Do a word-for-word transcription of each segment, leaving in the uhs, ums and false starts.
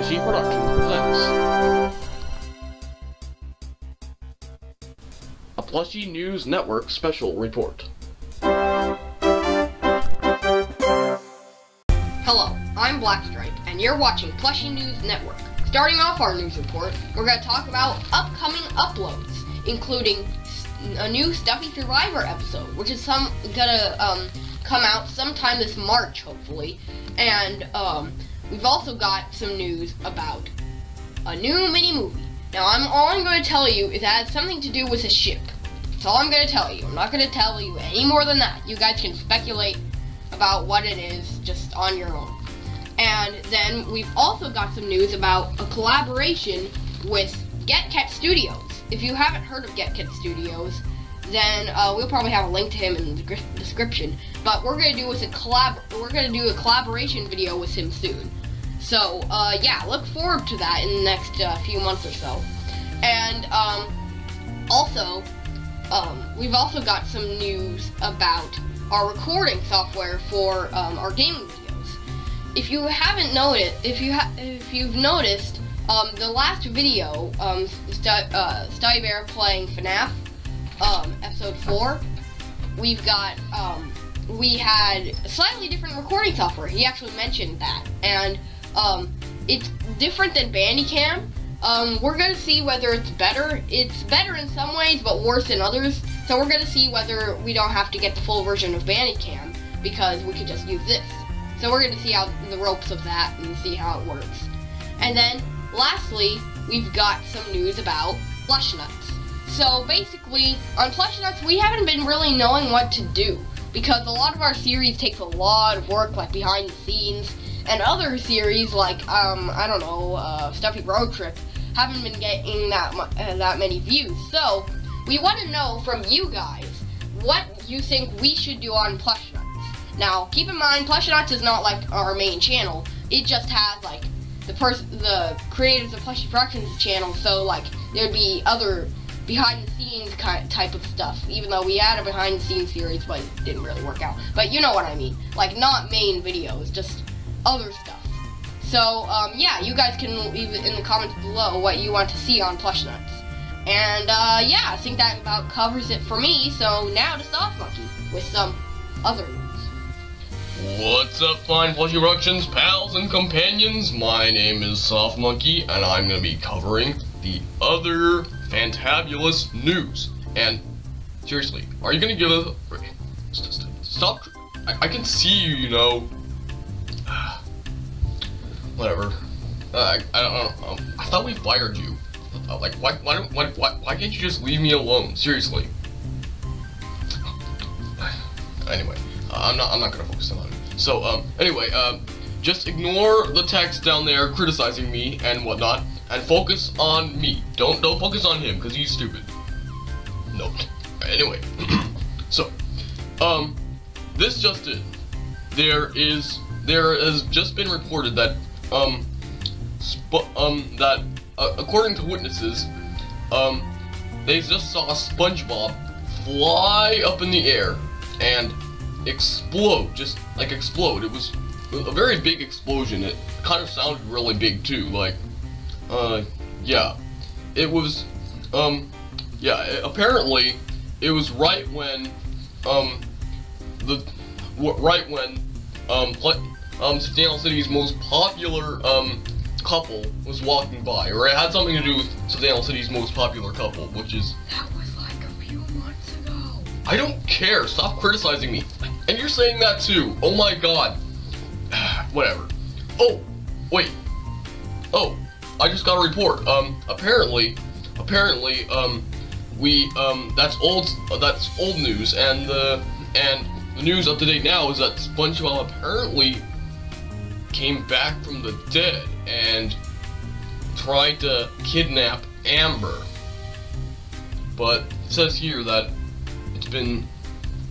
Plushy Productions presents a Plushie News Network special report. Hello, I'm Black Stripe, and you're watching Plushie News Network. Starting off our news report, we're going to talk about upcoming uploads, including a new Stuffy Survivor episode, which is some gonna um, come out sometime this March, hopefully, and um, we've also got some news about a new mini-movie. Now, I'm all I'm going to tell you is that it has something to do with a ship. That's all I'm going to tell you. I'm not going to tell you any more than that. You guys can speculate about what it is just on your own. And then we've also got some news about a collaboration with Getket Studios. If you haven't heard of Getket Studios, then uh, we'll probably have a link to him in the description. But we're going to do a collab. We're going to do a collaboration video with him soon. So, uh, yeah, look forward to that in the next uh, few months or so. And, um, also, um, we've also got some news about our recording software for, um, our gaming videos. If you haven't noticed, if, you ha if you've noticed, um, the last video, um, Stu uh, StuyBear playing FNAF, um, episode four, we've got, um, we had slightly different recording software. He actually mentioned that, and, Um, it's different than Bandicam. Um, we're gonna see whether it's better. It's better in some ways, but worse in others. So we're gonna see whether we don't have to get the full version of Bandicam, because we could just use this. So we're gonna see how the ropes of that and see how it works. And then, lastly, we've got some news about Plush Nuts. So basically, on Plush Nuts, we haven't been really knowing what to do, because a lot of our series takes a lot of work, like behind the scenes. And other series like, um, I don't know, uh, Stuffy Road Trip, haven't been getting that mu uh, that many views. So, we want to know from you guys what you think we should do on Plush Nuts. Now, keep in mind, Plush Nuts is not like our main channel. It just has like the pers the creators of Plushy Productions channel. So like there'd be other behind the scenes kind type of stuff. Even though we had a behind the scenes series, but it didn't really work out. But you know what I mean? Like not main videos, just other stuff. So, um, yeah, you guys can leave in the comments below what you want to see on Plush Nuts. And, uh, yeah, I think that about covers it for me, so now to Soft Monkey with some other news. What's up, fine Plushy Productions, pals and companions? My name is Soft Monkey, and I'm gonna be covering the other fantabulous news. And, seriously, are you gonna give a... Stop. I, I can see you, you know. Whatever. Uh, I, I don't know. Um, I thought we fired you. Uh, like, why, why, why, why, why can't you just leave me alone? Seriously. Anyway, uh, I'm not, I'm not gonna focus on it. So, um, anyway, uh, just ignore the text down there criticizing me and whatnot, and focus on me. Don't, don't focus on him because he's stupid. No. Anyway, so, um, this just in. There is, there has just been reported that. Um, sp um, that, uh, according to witnesses, um, they just saw SpongeBob fly up in the air and explode, just, like, explode. It was a very big explosion. It kind of sounded really big, too, like, uh, yeah. It was, um, yeah, it, apparently, it was right when, um, the, w right when, um, Um, Seattle City's most popular, um, couple was walking by, or it had something to do with Seattle City's most popular couple, which is... That was like a few months ago. I don't care, stop criticizing me. And you're saying that too, oh my god. Whatever. Oh, wait. Oh, I just got a report. Um, apparently, apparently, um, we, um, that's old, uh, that's old news, and the, and the news up to date now is that SpongeBob apparently came back from the dead and tried to kidnap Amber, but it says here that it's been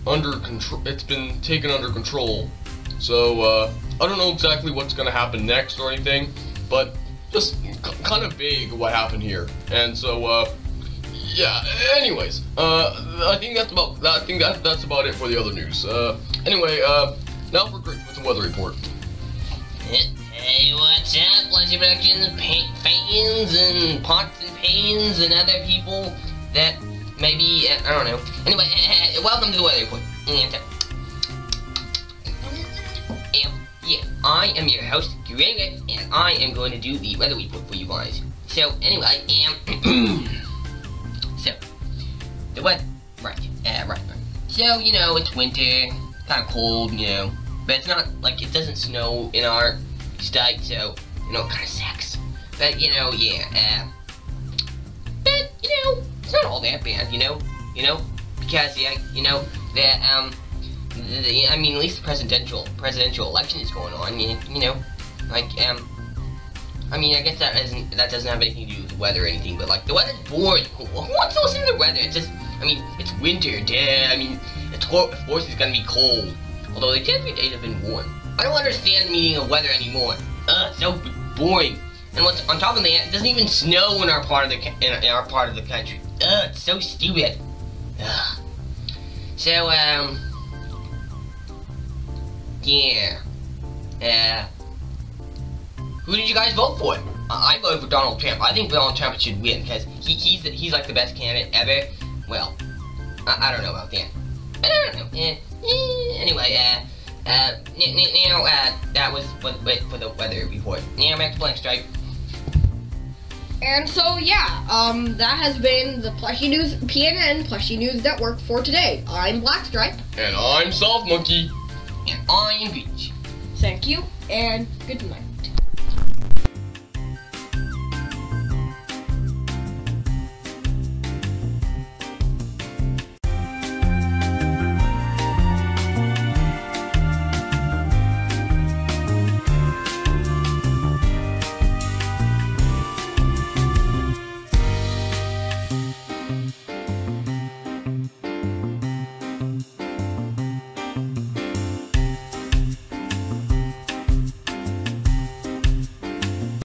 under control. It's been taken under control. So uh, I don't know exactly what's going to happen next or anything, but just kind of vague what happened here. And so uh, yeah. Anyways, uh, I think that's about. I think that that's about it for the other news. Uh, anyway, uh, now for, for the weather report. Hey, what's up, Plushy Productions fans and pots and pans and other people that maybe, uh, I don't know. Anyway, uh, welcome to the weather report. And, uh, yeah, I am your host, Gregor, and I am going to do the weather report for you guys. So, anyway, um, so, the weather, right, uh, right, right. So, you know, it's winter, kind of cold, you know, but it's not, like, it doesn't snow in our state, so, you know, it kind of sucks. But, you know, yeah, uh, but, you know, it's not all that bad, you know, you know, because, yeah, you know, that, um, the, I mean, at least the presidential, presidential election is going on, you, you know, like, um, I mean, I guess that doesn't, that doesn't have anything to do with the weather or anything, but, like, the weather's boring. Who wants to listen to the weather? It's just, I mean, it's winter, duh, I mean, it's cold, of course it's gonna be cold. Although the past few days have been warm. I don't understand the meaning of weather anymore. Ugh, it's so boring. And what's on top of that, it doesn't even snow in our part of the in our part of the country. Ugh, it's so stupid. Ugh. So, um, yeah. Uh, who did you guys vote for? Uh, I voted for Donald Trump. I think Donald Trump should win because he he's he's like the best candidate ever. Well, I, I don't know about that. But I don't know. Eh, eh, anyway, uh. Uh, now, uh, that was for, for the weather report. Now, back to Black Stripe. And so, yeah, um, that has been the Plushie News, P N N Plushie News Network for today. I'm Black Stripe. And I'm Soft Monkey. And I'm Beach. Thank you, and good night.